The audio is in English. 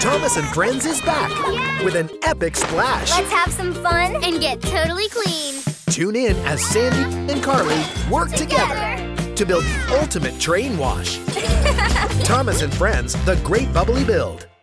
Thomas and Friends is back with an epic splash. Let's have some fun and get totally clean. Tune in as Sandy and Carly work together to build the ultimate train wash. Thomas and Friends, the Great Bubbly Build.